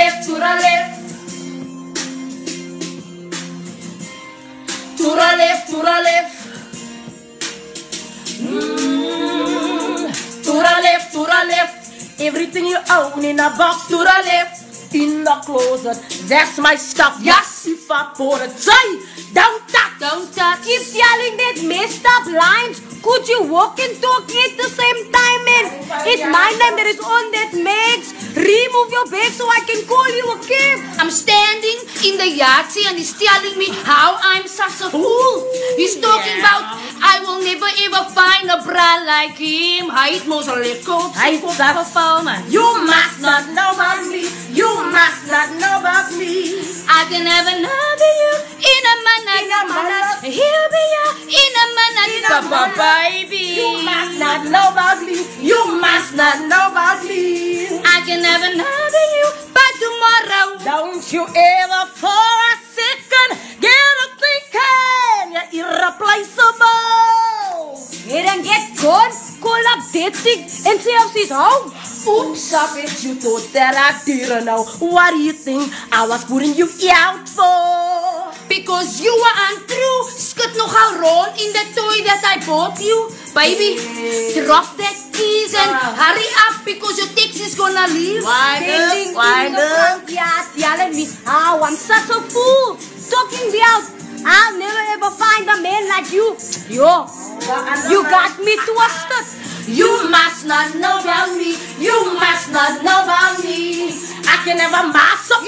left, to the left, to the left, to the left, to the left, to the left. Everything you own in a box, to the left, in the closet. That's my stuff. Yes, if I pour it, say, don't touch, don't touch. Keep yelling that messed up lines. Could you walk and talk at the same time? And it's my name that is on that mix. Remove your bag so I can call you a cab. I'm standing in the yahtzee and he's telling me how I'm such a fool. He's talking about I will never ever find a bra like him. Height most records. You must not know about me. You must not know about me. I can have another you in a minute. He'll be you in a minute. Baby, you must not know about me. You must not know about me. I can have another you by tomorrow. Don't you ever for a second get a thinking you're irreplaceable. Here and get gone, call up Ditsy and see if she's home. Oops, I bet you thought that I didn't know. What do you think I was putting you out for? Because you were untrue. Skit nog a roll in the toy that I bought you. Baby, drop that keys and hurry up because your text is gonna leave. Why the yelling me how I'm such a fool. Talking me out. I'll never ever find a man like you. Yo, you got me twisted. You must not know about me. You must not know about me. I can never master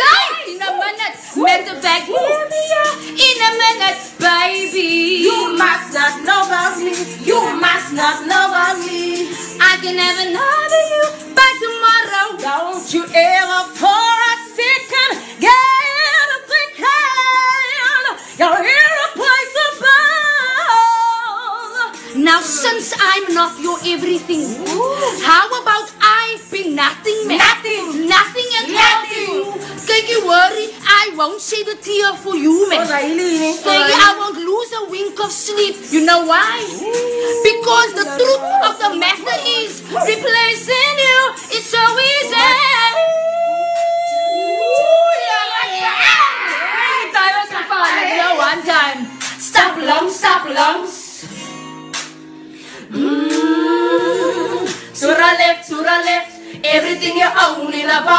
in a minute. Matter of fact, hear me out in a minute, baby. You must not know about me. You must not know about me. I can never know you by tomorrow. Don't you ever for a second get a thinking you're irreplaceable. Now since I'm not your everything, how about I be nothing, man? Nothing at all to you. Take you worry, I won't shed a tear for you, man. I won't lose a wink of sleep. You know why? Because the truth of the matter is, replacing you is so easy. One time. Stop lungs, stop lungs. To the left, everything you own in a box.